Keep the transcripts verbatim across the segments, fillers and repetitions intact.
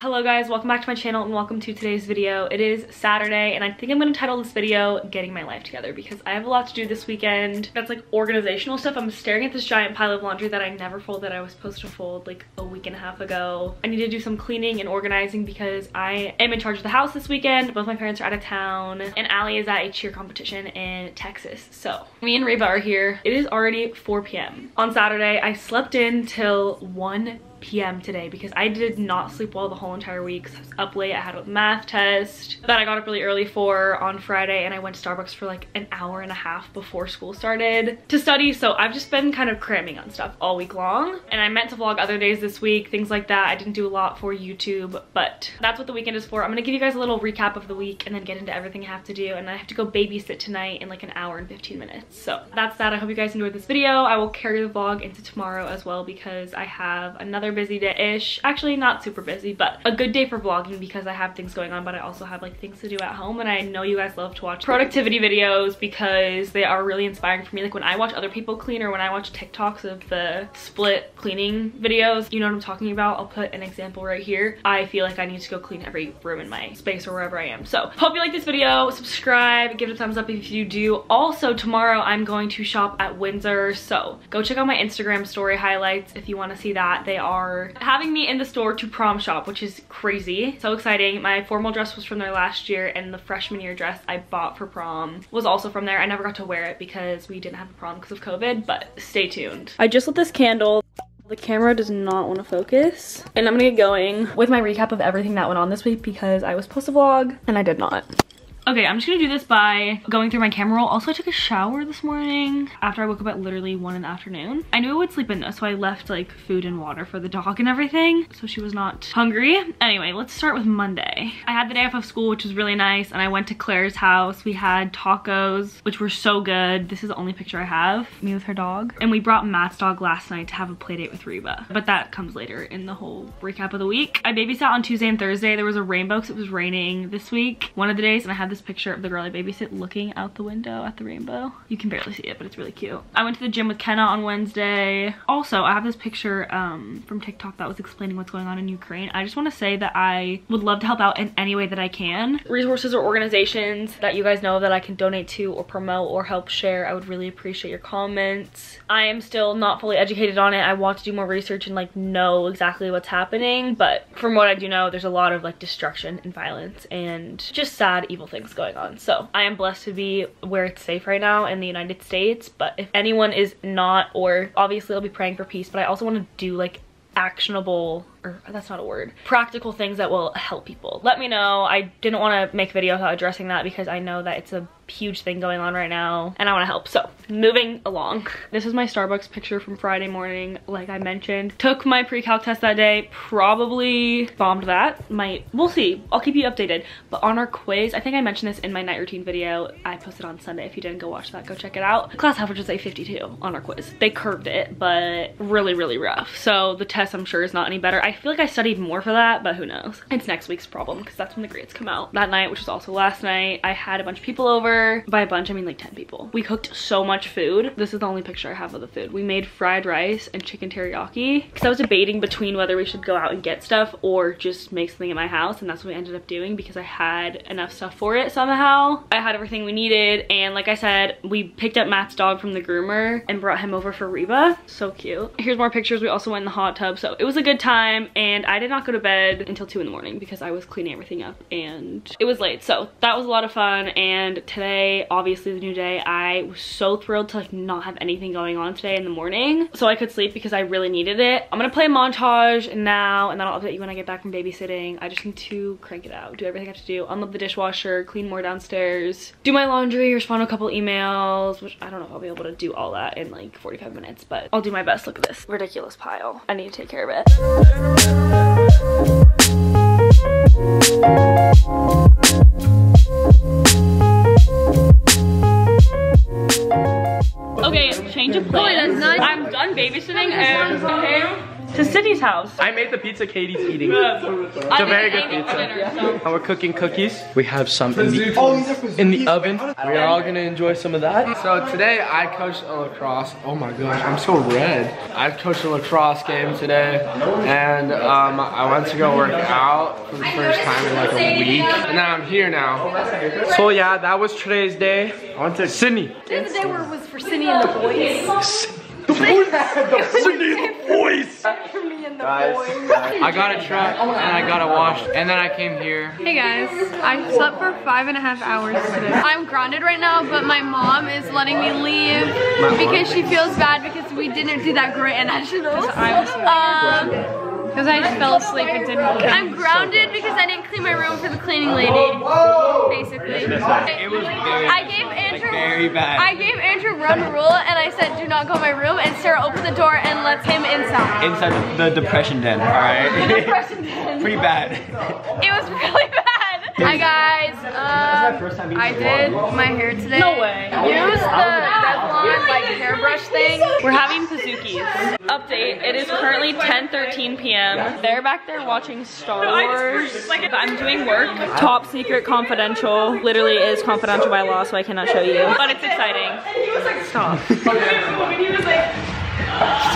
Hello guys, welcome back to my channel and welcome to today's video. It is Saturday and I think I'm going to title this video Getting My Life Together because I have a lot to do this weekend that's like organizational stuff. I'm staring at this giant pile of laundry that I never fold that I was supposed to fold like a week and a half ago. I need to do some cleaning and organizing because I am in charge of the house this weekend. Both my parents are out of town and Allie is at a cheer competition in Texas. So me and Reba are here. It is already four p m on Saturday. I slept in till one p m today because I did not sleep well the whole entire week. So I was up late. I had a math test that I got up really early for on Friday, and I went to Starbucks for like an hour and a half before school started to study. So I've just been kind of cramming on stuff all week long, and I meant to vlog other days this week, things like that. I didn't do a lot for YouTube, but that's what the weekend is for. I'm gonna give you guys a little recap of the week and then get into everything I have to do, and I have to go babysit tonight in like an hour and fifteen minutes. So that's that. I hope you guys enjoyed this video. I will carry the vlog into tomorrow as well because I have another busy day-ish. Actually not super busy, but a good day for vlogging because I have things going on, but I also have like things to do at home, and I know you guys love to watch productivity videos because they are really inspiring for me. Like when I watch other people clean or when I watch TikToks of the split cleaning videos, you know what I'm talking about. I'll put an example right here. I feel like I need to go clean every room in my space or wherever I am. So hope you like this video. Subscribe, give it a thumbs up if you do. Also tomorrow I'm going to shop at Windsor, so go check out my Instagram story highlights if you want to see that. They are Are having me in the store to prom shop, which is crazy, so exciting. My formal dress was from there last year, and the freshman year dress I bought for prom was also from there. I never got to wear it because we didn't have a prom because of COVID, but stay tuned. I just lit this candle. The camera does not want to focus, and I'm gonna get going with my recap of everything that went on this week because I was supposed to vlog and I did not. Okay, I'm just gonna do this by going through my camera roll. Also, I took a shower this morning after I woke up at literally one in the afternoon. I knew I would sleep in though, so I left like food and water for the dog and everything, so she was not hungry. Anyway, let's start with Monday. I had the day off of school, which was really nice, and I went to Claire's house. We had tacos, which were so good. This is the only picture I have, me with her dog. And we brought Matt's dog last night to have a play date with Reba, but that comes later in the whole recap of the week. I babysat on Tuesday and Thursday. There was a rainbow because it was raining this week, one of the days, and I had this picture of the girl I babysit looking out the window at the rainbow. You can barely see it, but it's really cute. I went to the gym with Kenna on Wednesday. Also, I have this picture um, from TikTok that was explaining what's going on in Ukraine. I just want to say that I would love to help out in any way that I can. Resources or organizations that you guys know that I can donate to or promote or help share, I would really appreciate your comments. I am still not fully educated on it. I want to do more research and like know exactly what's happening, but from what I do know, there's a lot of like destruction and violence and just sad, evil things going on. So I am blessed to be where it's safe right now in the United States, but if anyone is not, or obviously I'll be praying for peace, but I also want to do like actionable, or that's not a word, practical things that will help people. Let me know. I didn't want to make a video about addressing that because I know that it's a huge thing going on right now and I want to help. So moving along, this is my Starbucks picture from Friday morning. Like I mentioned, took my pre-calc test that day, probably bombed that. Might, we'll see. I'll keep you updated. But on our quiz, I think I mentioned this in my night routine video I posted on Sunday. If you didn't go watch that, go check it out. Class average was like fifty-two on our quiz. They curved it, but really, really rough. So the test I'm sure is not any better. I feel like I studied more for that, but who knows? It's next week's problem because that's when the grades come out. That night, which was also last night, I had a bunch of people over. By a bunch, I mean like ten people. We cooked so much food. This is the only picture I have of the food. We made fried rice and chicken teriyaki because I was debating between whether we should go out and get stuff or just make something at my house, and that's what we ended up doing because I had enough stuff for it somehow. I had everything we needed, and like I said, we picked up Matt's dog from the groomer and brought him over for Reba. So cute. Here's more pictures. We also went in the hot tub, so it was a good time, and I did not go to bed until two in the morning because I was cleaning everything up and it was late, so that was a lot of fun. And today Today, obviously the new day, I was so thrilled to like not have anything going on today in the morning so I could sleep because I really needed it. I'm gonna play a montage now and then I'll update you when I get back from babysitting. I just need to crank it out, do everything I have to do, unload the dishwasher, clean more downstairs, do my laundry, respond to a couple emails, which I don't know if I'll be able to do all that in like forty-five minutes, but I'll do my best. Look at this ridiculous pile. I need to take care of it. Okay, change of plans. I'm done babysitting and to Sydney's house. I made like the pizza Katie's eating. Yeah, it's a very good pizza. And we're cooking cookies. We have some in the, oh, in the oven. We are all gonna enjoy some of that. So today I coached a lacrosse. Oh my gosh, I'm so red. I coached a lacrosse game today, and um, I went to go work out for the first time in like a week. And now I'm here now. So yeah, that was today's day. I went to Sydney. Today's day was for Sydney and the boys. The boys! The Sydney and the boys! For me and the guys, boys. Guys. I got a truck and I got a wash and then I came here. Hey guys, I slept for five and a half hours today. I'm grounded right now, but my mom is letting me leave because she feels bad because we didn't do that great at nationals. Um, Because I just fell asleep and didn't leave. I'm grounded because I didn't clean my room for the cleaning lady, basically. It was very, I gave Andrew, like very bad. I gave Andrew run rule and I said, do not go in my room, and Sarah opened the door and lets him inside. Inside the, the depression den, all right? The depression den. Pretty bad. It was really bad. Hi guys, um, I did my hair today. No way. Use the Revlon like hairbrush thing. We're having Pazookies. Update, it is currently ten thirteen p m They're back there watching Star Wars. I'm doing work. Top secret confidential. Literally is confidential by law, so I cannot show you. But it's exciting. Stop.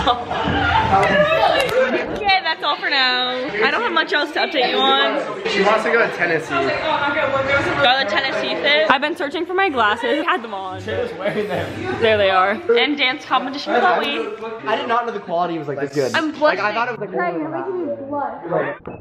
Stop. Okay, that's all for now. I don't have much else to update you on. She wants to go to Tennessee. Got the Tennessee fit. I've been searching for my glasses. I had them on. There they are. And dance competition that week. I did not know the quality was like this good. I'm blushing. Like, I thought it was like really bad.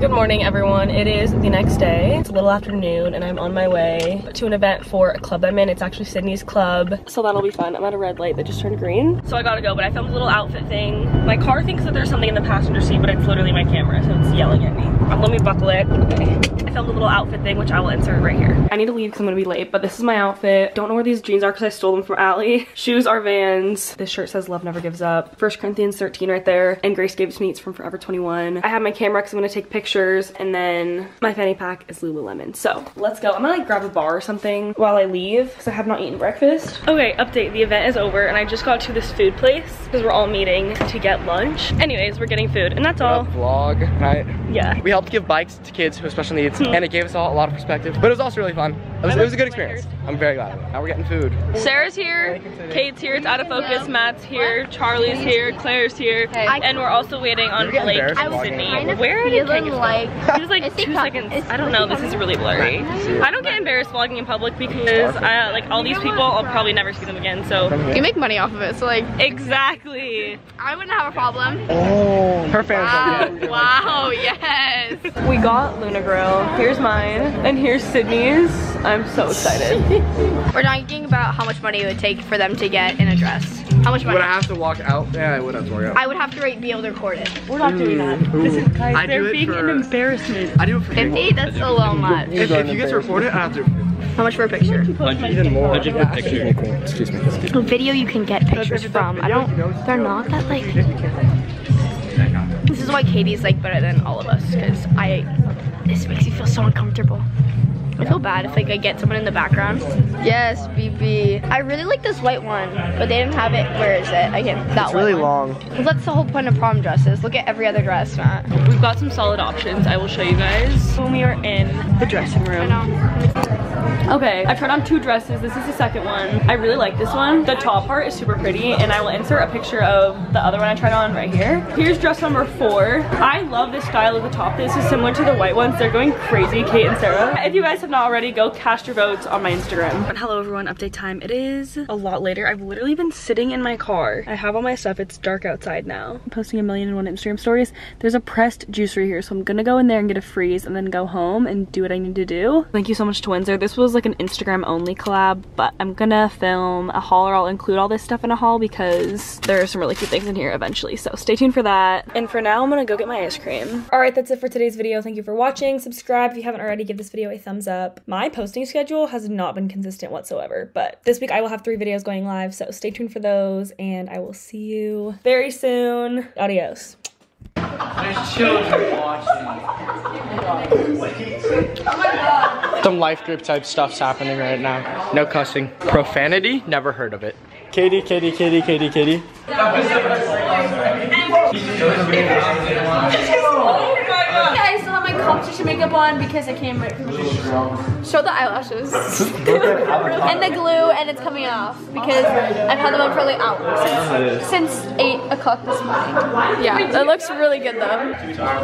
Good morning, everyone. It is the next day. It's a little afternoon, and I'm on my way to an event for a club I'm in. It's actually Sydney's club, so that'll be fun. I'm at a red light that just turned green, so I gotta go, but I filmed a little outfit thing. My car thinks that there's something in the passenger seat, but it's literally my camera, so it's yelling at me. Let me buckle it. Okay. I filmed a little outfit thing, which I will insert right here. I need to leave because I'm gonna be late, but this is my outfit. Don't know where these jeans are because I stole them from Allie. Shoes are Vans. This shirt says love never gives up. First Corinthians thirteen right there. And Grace gave it to me. It's from Forever twenty-one. I have my camera because I'm gonna take pictures. And then my fanny pack is Lululemon. So let's go. I'm gonna like grab a bar or something while I leave because I have not eaten breakfast. Okay, update. The event is over and I just got to this food place because we're all meeting to get lunch. Anyways, we're getting food and that's all. Up, vlog, right? Yeah. We helped give bikes to kids with special needs and it gave us all a lot of perspective, but it was also really fun. It was, it was a good experience. I'm very glad. Now we're getting food. Sarah's here, Kate's here, it's out of focus, Matt's here, Charlie's here, Claire's here, and we're also waiting on Blake and Sydney. Where did Blake go? Like, it was like two seconds. I don't know. This is really blurry. I don't get embarrassed vlogging in public because I, like all these people, I'll probably never see them again. So you make money off of it. So like exactly. I wouldn't have a problem. Oh, her fans. Wow. Wow. Yes. We got Luna Grill. Here's mine, and here's Sydney's. I'm so excited. We're talking about how much money it would take for them to get in a dress. How much money? Would I have to walk out? Yeah, I would have to walk out. I would have to be able to record it. We're not doing that. Ooh. This is guys. I they're being an embarrassment. I do it for fifty? That's a little much. If, if you guys record it, I have to. How much for a picture? Even more. Yeah. Picture. Excuse me. Excuse me. A video you can get pictures from. I don't. They're not that like. This is why Katie's like better than all of us because I. This makes me feel so uncomfortable. I feel bad if like I get someone in the background. Yes, B B. I really like this white one, but they didn't have it. Where is it? I can't. That it's really one. Long. Well, that's the whole point of prom dresses. Look at every other dress, Matt. We've got some solid options. I will show you guys when we are in the dressing room. I know. Okay, I've tried on two dresses. This is the second one. I really like this one. The top part is super pretty, and I will insert a picture of the other one I tried on right here. Here's dress number four. I love this style of the top. This is similar to the white ones. They're going crazy, Kate and Sarah. If you guys have not already, go cast your votes on my Instagram. Hello everyone, update time. It is a lot later. I've literally been sitting in my car. I have all my stuff. It's dark outside now. I'm posting a million and one Instagram stories. There's a pressed juicery here, so I'm gonna go in there and get a freeze and then go home and do what I need to do. Thank you so much to Windsor. This was like an Instagram only collab, but I'm gonna film a haul, or I'll include all this stuff in a haul because there are some really cute things in here eventually, so stay tuned for that. And for now, I'm gonna go get my ice cream. All right, that's it for today's video. Thank you for watching. Subscribe if you haven't already. Give this video a thumbs up. Up. My posting schedule has not been consistent whatsoever, but this week I will have three videos going live, so stay tuned for those, and I will see you very soon. Adios. There's children watching. Wait. Some life group type stuff's happening right now. No cussing. Profanity? Never heard of it. Katie, Katie, Katie, Katie, Katie. I still have my competition makeup on because I came right from the show the eyelashes and the glue, and it's coming off because I've had them on for like hours since, since eight o'clock this morning. Yeah, it looks really good though.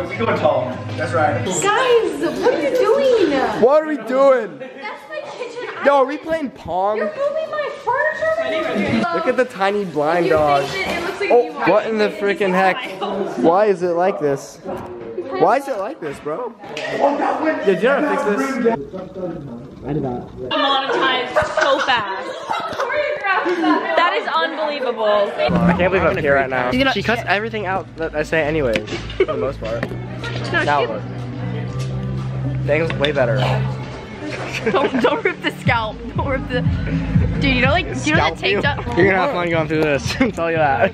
We going tall. That's right. Guys, what are you doing? What are we doing? That's my kitchen. Yo, are we playing pong? You're moving my furniture. Look at the tiny blind dog. Oh, what in the freaking heck? Why is it like this? Why is it like this, bro? Yeah, did you know how to fix this? I did not. Monetized so fast. That is unbelievable. I can't believe I'm here right now. She cuts everything out that I say anyway, for the most part. Now look. Things way better. don't, don't rip the scalp. Don't rip the... Dude, you know like, do you know that tape? You're gonna have fun going through this, I'll tell you that.